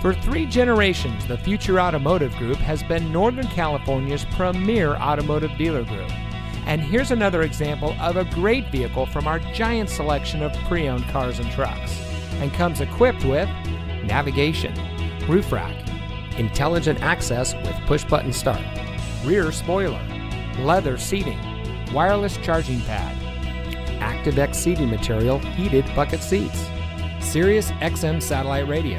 For 3 generations, the Future Automotive Group has been Northern California's premier automotive dealer group. And here's another example of a great vehicle from our giant selection of pre-owned cars and trucks. And comes equipped with navigation, roof rack, intelligent access with push-button start, rear spoiler, leather seating, wireless charging pad, ActiveX seating material, heated bucket seats, Sirius XM satellite radio,